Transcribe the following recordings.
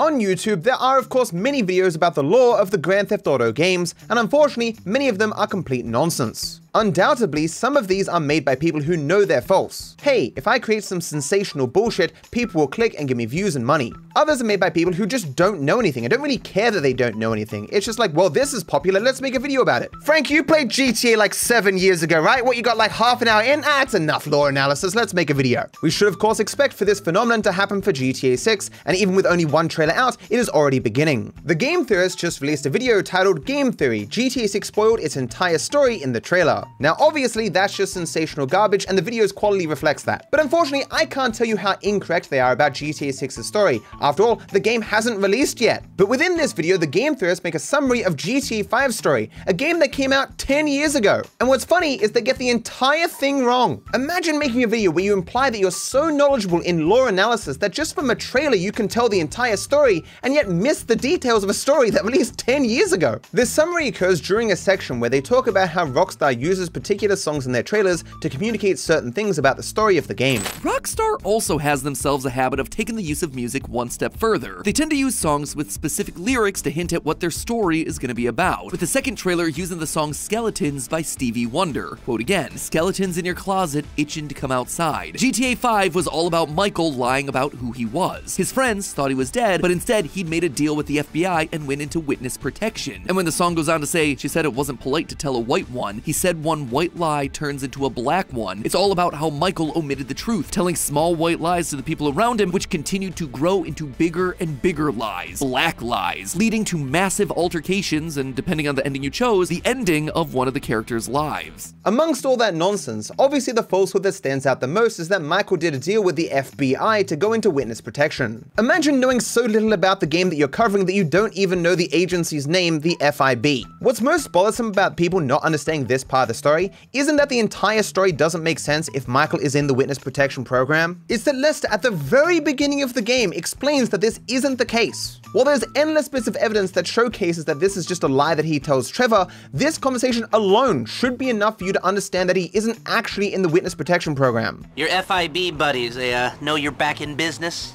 On YouTube, there are of course many videos about the lore of the Grand Theft Auto games, and unfortunately, many of them are complete nonsense. Undoubtedly, some of these are made by people who know they're false. Hey, if I create some sensational bullshit, people will click and give me views and money. Others are made by people who just don't know anything. I don't really care that they don't know anything. It's just like, well, this is popular, let's make a video about it. Frank, you played GTA like 7 years ago, right? What, you got like half an hour in? Ah, it's enough lore analysis, let's make a video. We should of course expect for this phenomenon to happen for GTA 6, and even with only one trailer out, it is already beginning. The Game Theorists just released a video titled Game Theory, GTA 6 spoiled its entire story in the trailer. Now, obviously, that's just sensational garbage, and the video's quality reflects that. But unfortunately, I can't tell you how incorrect they are about GTA 6's story. After all, the game hasn't released yet. But within this video, the Game Theorists make a summary of GTA 5's story, a game that came out 10 years ago. And what's funny is they get the entire thing wrong. Imagine making a video where you imply that you're so knowledgeable in lore analysis that just from a trailer you can tell the entire story, and yet miss the details of a story that released 10 years ago. This summary occurs during a section where they talk about how Rockstar uses particular songs in their trailers to communicate certain things about the story of the game. Rockstar also has themselves a habit of taking the use of music one step further. They tend to use songs with specific lyrics to hint at what their story is going to be about, with the second trailer using the song Skeletons by Stevie Wonder. Quote again, "Skeletons in your closet, itching to come outside." GTA 5 was all about Michael lying about who he was. His friends thought he was dead, but instead he'd made a deal with the FBI and went into witness protection. And when the song goes on to say, "She said it wasn't polite to tell a white one," he said one white lie turns into a black one. It's all about how Michael omitted the truth, telling small white lies to the people around him, which continued to grow into bigger and bigger lies, black lies, leading to massive altercations and, depending on the ending you chose, the ending of one of the characters' lives. Amongst all that nonsense, obviously the falsehood that stands out the most is that Michael did a deal with the FBI to go into witness protection. Imagine knowing so little about the game that you're covering that you don't even know the agency's name, the FIB. What's most bothersome about people not understanding this part of the story isn't that the entire story doesn't make sense if Michael is in the witness protection program. It's that Lester at the very beginning of the game explains that this isn't the case. While there's endless bits of evidence that showcases that this is just a lie that he tells Trevor, this conversation alone should be enough for you to understand that he isn't actually in the witness protection program. Your FIB buddies, they know you're back in business?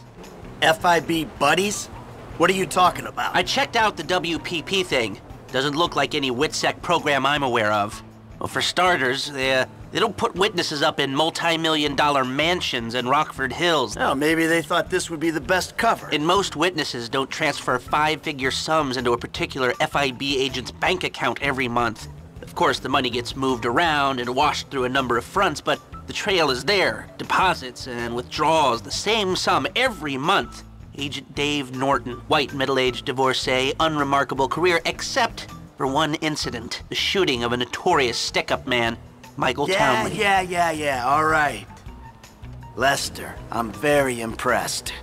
FIB buddies? What are you talking about? I checked out the WPP thing. Doesn't look like any WITSEC program I'm aware of. Well, for starters, they don't put witnesses up in multi-million-dollar mansions in Rockford Hills. Oh, maybe they thought this would be the best cover. And most witnesses don't transfer five-figure sums into a particular FIB agent's bank account every month. Of course, the money gets moved around and washed through a number of fronts, but the trail is there. Deposits and withdrawals, the same sum every month. Agent Dave Norton, white middle-aged divorcee, unremarkable career, except for one incident, the shooting of a notorious stick-up man, Michael Townley. Yeah, all right. Lester, I'm very impressed.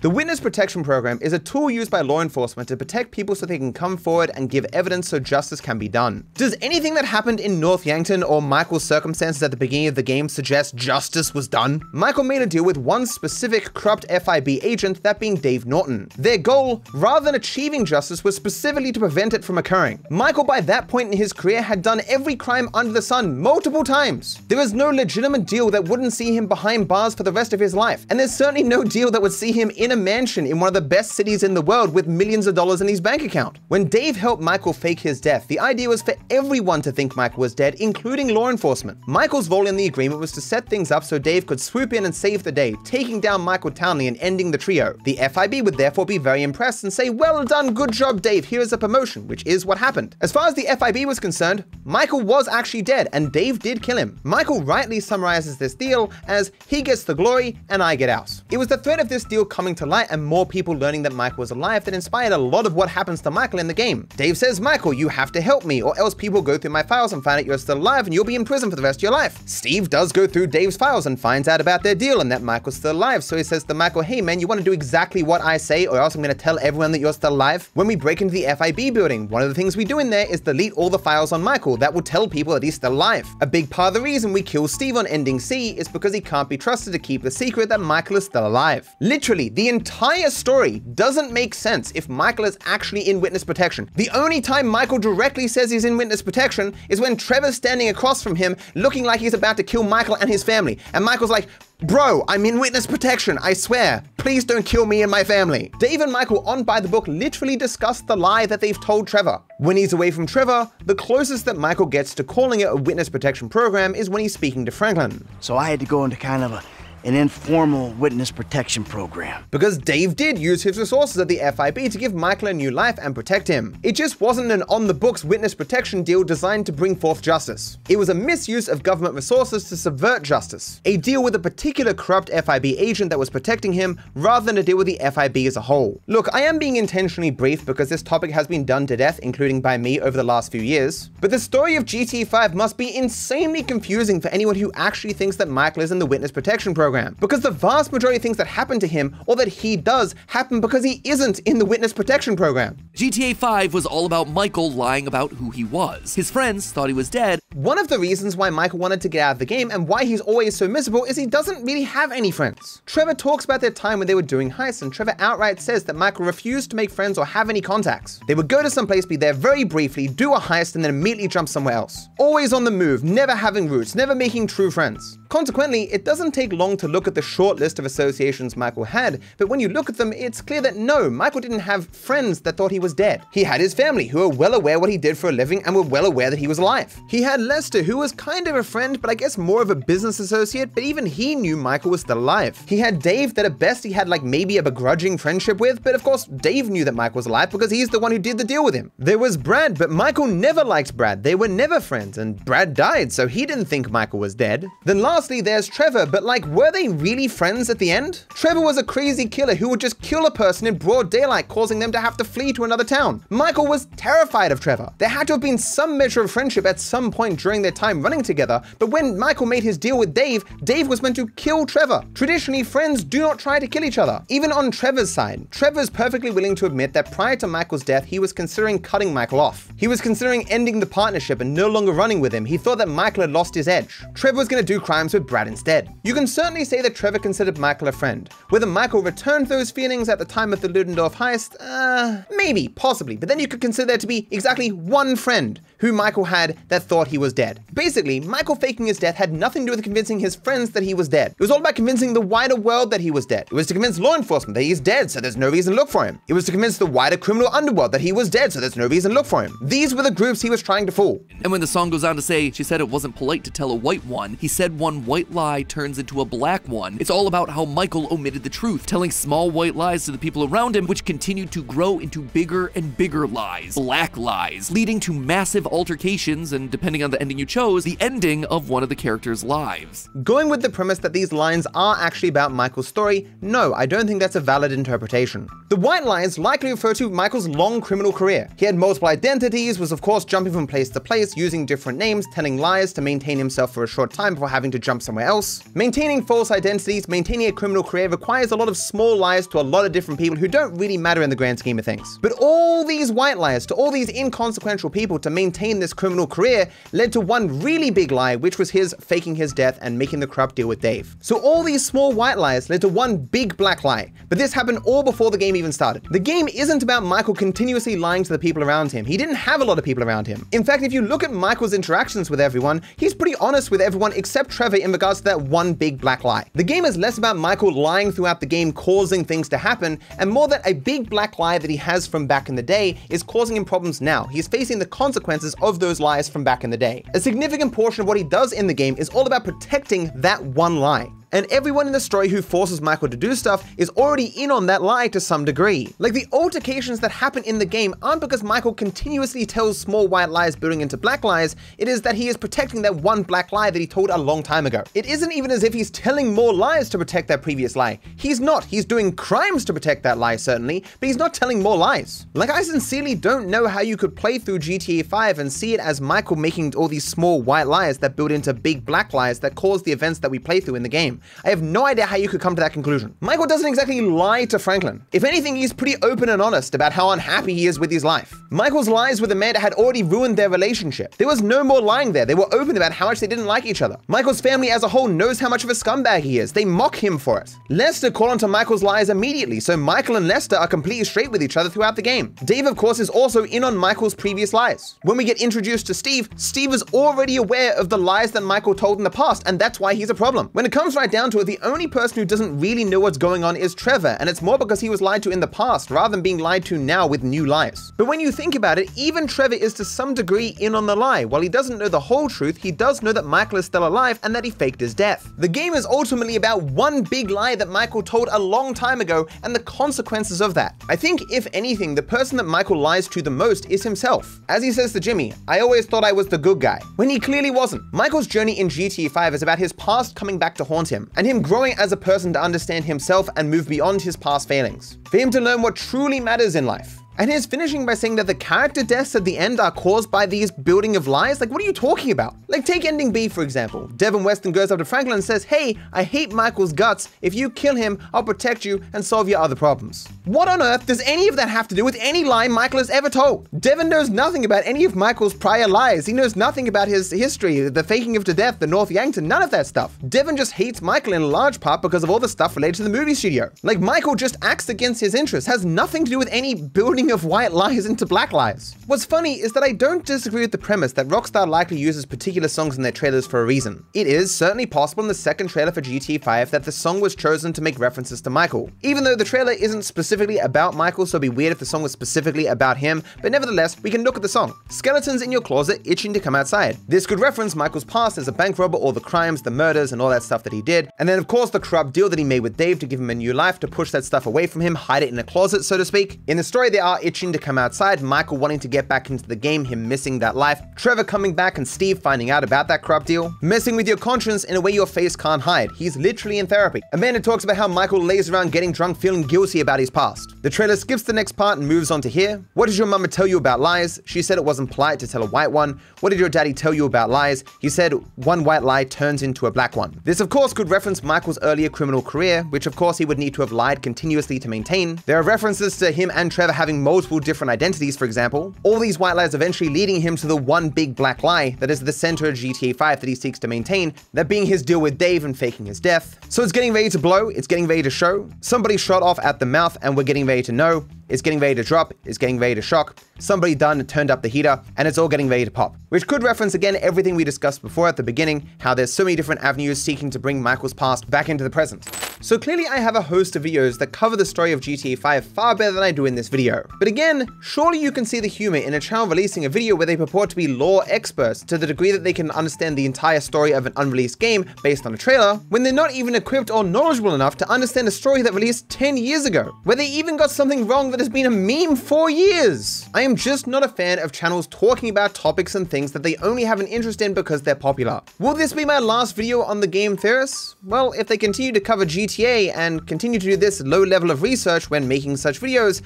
The Witness Protection Program is a tool used by law enforcement to protect people so they can come forward and give evidence so justice can be done. Does anything that happened in North Yankton or Michael's circumstances at the beginning of the game suggest justice was done? Michael made a deal with one specific corrupt FIB agent, that being Dave Norton. Their goal, rather than achieving justice, was specifically to prevent it from occurring. Michael, by that point in his career, had done every crime under the sun multiple times. There is no legitimate deal that wouldn't see him behind bars for the rest of his life, and there's certainly no deal that would see him in a mansion in one of the best cities in the world with millions of dollars in his bank account. When Dave helped Michael fake his death, the idea was for everyone to think Michael was dead, including law enforcement. Michael's role in the agreement was to set things up so Dave could swoop in and save the day, taking down Michael Townley and ending the trio. The FIB would therefore be very impressed and say, "Well done, good job, Dave, here is a promotion," which is what happened. As far as the FIB was concerned, Michael was actually dead and Dave did kill him. Michael rightly summarizes this deal as, "He gets the glory and I get out." It was the threat of this deal coming to light and more people learning that Michael was alive that inspired a lot of what happens to Michael in the game. Dave says, "Michael, you have to help me or else people go through my files and find out you're still alive and you'll be in prison for the rest of your life." Steve does go through Dave's files and finds out about their deal and that Michael's still alive, so he says to Michael, "Hey man, you want to do exactly what I say or else I'm going to tell everyone that you're still alive?" When we break into the FIB building, one of the things we do in there is delete all the files on Michael that will tell people that he's still alive. A big part of the reason we kill Steve on Ending C is because he can't be trusted to keep the secret that Michael is still alive. Literally, the entire story doesn't make sense if Michael is actually in witness protection. The only time Michael directly says he's in witness protection is when Trevor's standing across from him looking like he's about to kill Michael and his family, and Michael's like, Bro, I'm in witness protection, I swear. Please don't kill me and my family. Dave and Michael on By the Book literally discuss the lie that they've told Trevor. When he's away from Trevor, the closest that Michael gets to calling it a witness protection program is when he's speaking to Franklin. So I had to go into kind of an informal witness protection program. Because Dave did use his resources at the FIB to give Michael a new life and protect him. It just wasn't an on-the-books witness protection deal designed to bring forth justice. It was a misuse of government resources to subvert justice, a deal with a particular corrupt FIB agent that was protecting him rather than a deal with the FIB as a whole. Look, I am being intentionally brief because this topic has been done to death, including by me over the last few years, but the story of GTA 5 must be insanely confusing for anyone who actually thinks that Michael is in the witness protection program. Because the vast majority of things that happen to him or that he does happen because he isn't in the witness protection program. GTA 5 was all about Michael lying about who he was. His friends thought he was dead. One of the reasons why Michael wanted to get out of the game and why he's always so miserable is he doesn't really have any friends. Trevor talks about their time when they were doing heists, and Trevor outright says that Michael refused to make friends or have any contacts. They would go to some place, be there very briefly, do a heist, and then immediately jump somewhere else. Always on the move, never having roots, never making true friends. Consequently, it doesn't take long to look at the short list of associations Michael had, but when you look at them, it's clear that no, Michael didn't have friends that thought he was dead. He had his family, who were well aware what he did for a living and were well aware that he was alive. He had Lester, who was kind of a friend, but I guess more of a business associate, but even he knew Michael was still alive. He had Dave that at best he had like maybe a begrudging friendship with, but of course Dave knew that Michael was alive because he's the one who did the deal with him. There was Brad, but Michael never liked Brad. They were never friends, and Brad died, so he didn't think Michael was dead. Then lastly, there's Trevor, but like, were they really friends at the end? Trevor was a crazy killer who would just kill a person in broad daylight, causing them to have to flee to another town. Michael was terrified of Trevor. There had to have been some measure of friendship at some point during their time running together, but when Michael made his deal with Dave, Dave was meant to kill Trevor. Traditionally, friends do not try to kill each other. Even on Trevor's side, Trevor's perfectly willing to admit that prior to Michael's death, he was considering cutting Michael off. He was considering ending the partnership and no longer running with him. He thought that Michael had lost his edge. Trevor was going to do crimes with Brad instead. You can certainly say that Trevor considered Michael a friend. Whether Michael returned those feelings at the time of the Ludendorff heist, maybe, possibly, but then you could consider there to be exactly one friend who Michael had that thought he was dead. Basically, Michael faking his death had nothing to do with convincing his friends that he was dead. It was all about convincing the wider world that he was dead. It was to convince law enforcement that he's dead, so there's no reason to look for him. It was to convince the wider criminal underworld that he was dead, so there's no reason to look for him. These were the groups he was trying to fool. And when the song goes on to say, she said it wasn't polite to tell a white one, he said one white lie turns into a black one. It's all about how Michael omitted the truth, telling small white lies to the people around him, which continued to grow into bigger and bigger lies, black lies, leading to massive altercations and, depending on the ending you chose, the ending of one of the characters' lives. Going with the premise that these lines are actually about Michael's story, no, I don't think that's a valid interpretation. The white lies likely refer to Michael's long criminal career. He had multiple identities, was of course jumping from place to place, using different names, telling lies to maintain himself for a short time before having to jump somewhere else. Maintaining false identities, maintaining a criminal career requires a lot of small lies to a lot of different people who don't really matter in the grand scheme of things. But all these white lies to all these inconsequential people to maintain this criminal career led to one really big lie, which was his faking his death and making the corrupt deal with Dave. So all these small white lies led to one big black lie, but this happened all before the game even started. The game isn't about Michael continuously lying to the people around him. He didn't have a lot of people around him. In fact, if you look at Michael's interactions with everyone, he's pretty honest with everyone except Trevor in regards to that one big black lie. The game is less about Michael lying throughout the game causing things to happen, and more that a big black lie that he has from back in the day is causing him problems now. He's facing the consequences of those lies from back in the day. A significant portion of what he does in the game is all about protecting that one lie. And everyone in the story who forces Michael to do stuff is already in on that lie to some degree. Like, the altercations that happen in the game aren't because Michael continuously tells small white lies building into black lies, it is that he is protecting that one black lie that he told a long time ago. It isn't even as if he's telling more lies to protect that previous lie. He's not. He's doing crimes to protect that lie, certainly, but he's not telling more lies. Like, I sincerely don't know how you could play through GTA 5 and see it as Michael making all these small white lies that build into big black lies that cause the events that we play through in the game. I have no idea how you could come to that conclusion. Michael doesn't exactly lie to Franklin. If anything, he's pretty open and honest about how unhappy he is with his life. Michael's lies with Amanda had already ruined their relationship. There was no more lying there. They were open about how much they didn't like each other. Michael's family as a whole knows how much of a scumbag he is. They mock him for it. Lester called onto Michael's lies immediately, so Michael and Lester are completely straight with each other throughout the game. Dave, of course, is also in on Michael's previous lies. When we get introduced to Steve, Steve is already aware of the lies that Michael told in the past, and that's why he's a problem. When it comes right down to it, the only person who doesn't really know what's going on is Trevor, and it's more because he was lied to in the past rather than being lied to now with new lies. But when you think about it, even Trevor is to some degree in on the lie. While he doesn't know the whole truth, he does know that Michael is still alive and that he faked his death. The game is ultimately about one big lie that Michael told a long time ago and the consequences of that. I think, if anything, the person that Michael lies to the most is himself. As he says to Jimmy, "I always thought I was the good guy," when he clearly wasn't. Michael's journey in GTA 5 is about his past coming back to haunt him, and him growing as a person to understand himself and move beyond his past failings, for him to learn what truly matters in life. And he's finishing by saying that the character deaths at the end are caused by these building of lies. Like, what are you talking about? Like, take ending B, for example. Devin Weston goes up to Franklin and says, "Hey, I hate Michael's guts. If you kill him, I'll protect you and solve your other problems." What on earth does any of that have to do with any lie Michael has ever told? Devin knows nothing about any of Michael's prior lies. He knows nothing about his history, the faking of to death, the North Yankton, none of that stuff. Devin just hates Michael in large part because of all the stuff related to the movie studio. Like, Michael just acts against his interests, has nothing to do with any building of white lies into black lies. What's funny is that I don't disagree with the premise that Rockstar likely uses particular songs in their trailers for a reason. It is certainly possible in the second trailer for GTA 5 that the song was chosen to make references to Michael. Even though the trailer isn't specifically about Michael, so it'd be weird if the song was specifically about him, but nevertheless, we can look at the song. "Skeletons in your closet, itching to come outside." This could reference Michael's past as a bank robber, all the crimes, the murders, and all that stuff that he did. And then of course the corrupt deal that he made with Dave to give him a new life, to push that stuff away from him, hide it in a closet, so to speak. In the story, there are itching to come outside, Michael wanting to get back into the game, him missing that life, Trevor coming back and Steve finding out about that corrupt deal, messing with your conscience in a way your face can't hide. He's literally in therapy. Amanda talks about how Michael lays around getting drunk, feeling guilty about his past. The trailer skips the next part and moves on to here. "What did your mama tell you about lies? She said it wasn't polite to tell a white one. What did your daddy tell you about lies? He said one white lie turns into a black one." This of course could reference Michael's earlier criminal career, which of course he would need to have lied continuously to maintain. There are references to him and Trevor having multiple different identities, for example, all these white lies eventually leading him to the one big black lie that is the center of GTA 5 that he seeks to maintain, that being his deal with Dave and faking his death. So it's getting ready to blow, it's getting ready to show. Somebody shot off at the mouth and we're getting ready to know. It's getting ready to drop, it's getting ready to shock. Somebody turned up the heater, and it's all getting ready to pop. Which could reference again everything we discussed before at the beginning, how there's so many different avenues seeking to bring Michael's past back into the present. So clearly I have a host of videos that cover the story of GTA 5 far better than I do in this video. But again, surely you can see the humor in a channel releasing a video where they purport to be lore experts to the degree that they can understand the entire story of an unreleased game based on a trailer, when they're not even equipped or knowledgeable enough to understand a story that released 10 years ago, where they even got something wrong that has been a meme for years. I am just not a fan of channels talking about topics and things that they only have an interest in because they're popular. Will this be my last video on the Game Theorists? Well, if they continue to cover GTA and continue to do this low level of research when making such videos,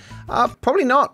probably not.